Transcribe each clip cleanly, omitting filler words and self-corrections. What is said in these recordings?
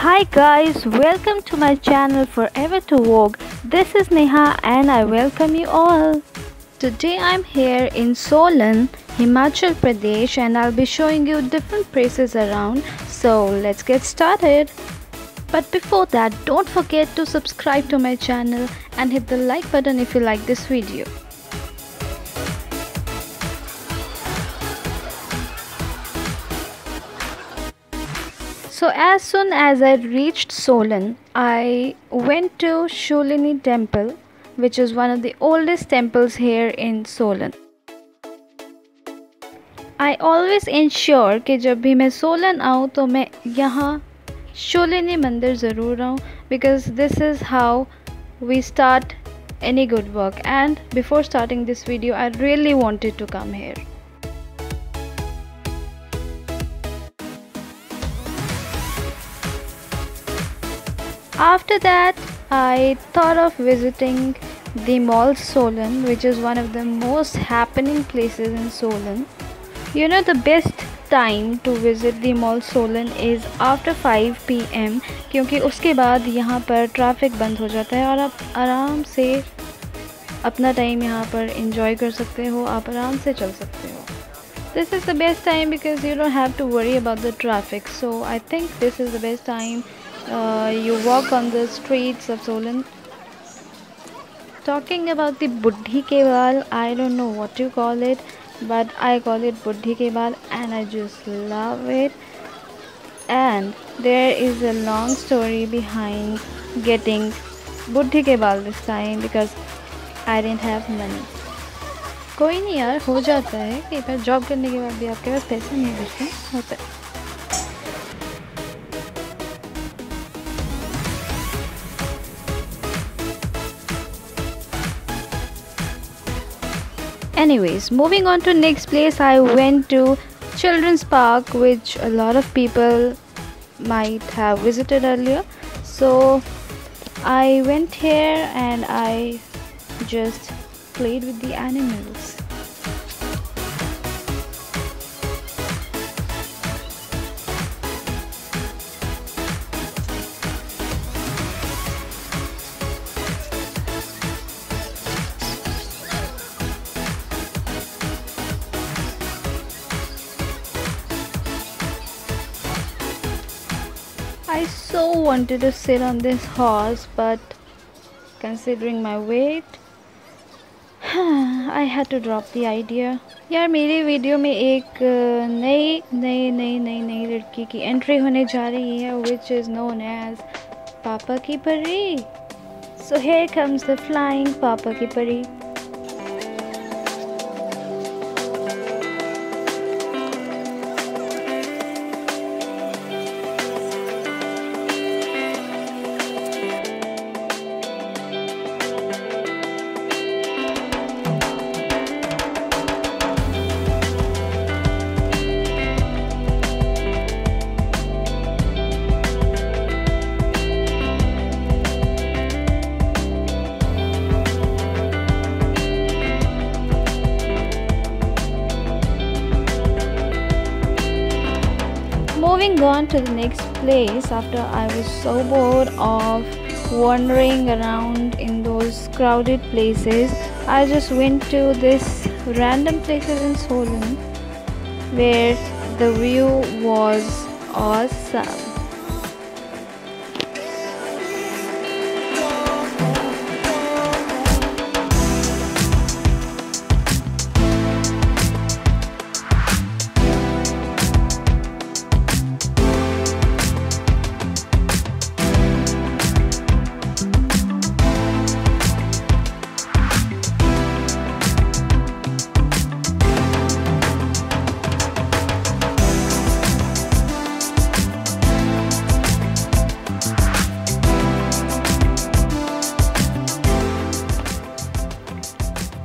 Hi guys, welcome to my channel Forever to Vogue. This is Neha and I welcome you all. Today I'm here in Solan, Himachal Pradesh and I'll be showing you different places around. So let's get started. But before that, don't forget to subscribe to my channel and hit the like button if you like this video. So as soon as I reached Solan, I went to Sholini temple, which is one of the oldest temples here in Solan. I always ensure कि जब भी मैं Solan आऊँ तो मैं यहाँ Sholini मंदिर ज़रूर आऊँ, because this is how we start any good work. And before starting this video, I really wanted to come here. After that, I thought of visiting the Mall Solan, which is one of the most happening places in Solan. You know, the best time to visit the Mall Solan is after 5 PM, क्योंकि उसके बाद यहाँ पर traffic बंद हो जाता है और आप आराम से अपना टाइम यहाँ पर enjoy कर सकते हो, आप आराम से चल सकते हो. This is the best time because you don't have to worry about the traffic. So I think this is the best time. You walk on the streets of Solan. Talking about the Buddhi Ke Baal, I don't know what you call it, but I call it Buddhi Ke Baal and I just love it. And there is a long story behind getting Buddhi Ke Baal this time because I didn't have money. कोई नहीं यार, हो जाता है कि पर job करने के बाद भी आपके पास पैसे नहीं होते हैं. Anyways, moving on to next place, I went to Children's Park, which a lot of people might have visited earlier. So I went here and I just played with the animals. I so wanted to sit on this horse, but considering my weight, I had to drop the idea. यार मेरे video में एक नई लड़की की entry होने जा रही है, which is known as Papa Ki Pari. So here comes the flying Papa Ki Pari. Moving on to the next place, after I was so bored of wandering around in those crowded places, I just went to this random places in Solan where the view was awesome.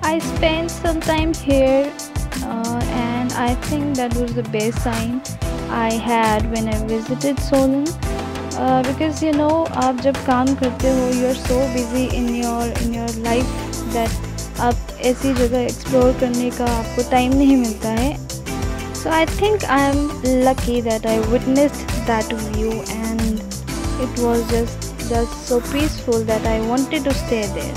I spent some time here and I think that was the best time I had when I visited Solan because you know, आप जब काम करते हो, you're so busy in your life that आप ऐसी जगह explore करने का आपको time नहीं मिलता है. So I think I'm lucky that I witnessed that view and It was just so peaceful that I wanted to stay there.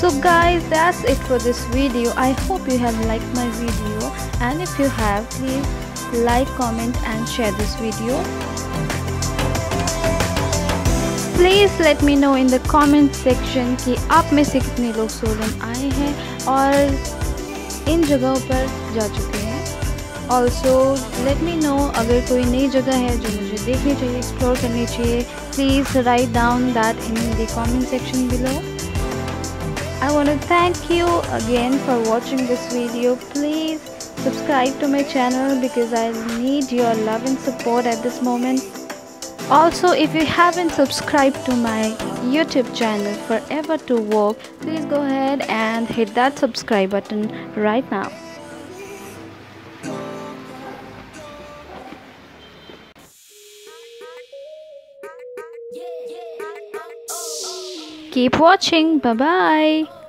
So guys, that's it for this video. I hope you have liked my video, and if you have, please like, comment and share this video. Please let me know in the comment section कि आप में से कितने लोग सोलन आए हैं और इन जगहों पर जा चुके हैं. Also let me know अगर कोई नई जगह है जो मुझे देखनी चाहिए, एक्सप्लोर करनी चाहिए. Please write down that in the comment section below. I want to thank you again for watching this video. Please subscribe to my channel because I need your love and support at this moment. Also, if you haven't subscribed to my YouTube channel Forever to Vogue, please go ahead and hit that subscribe button right now. Keep watching. Bye-bye.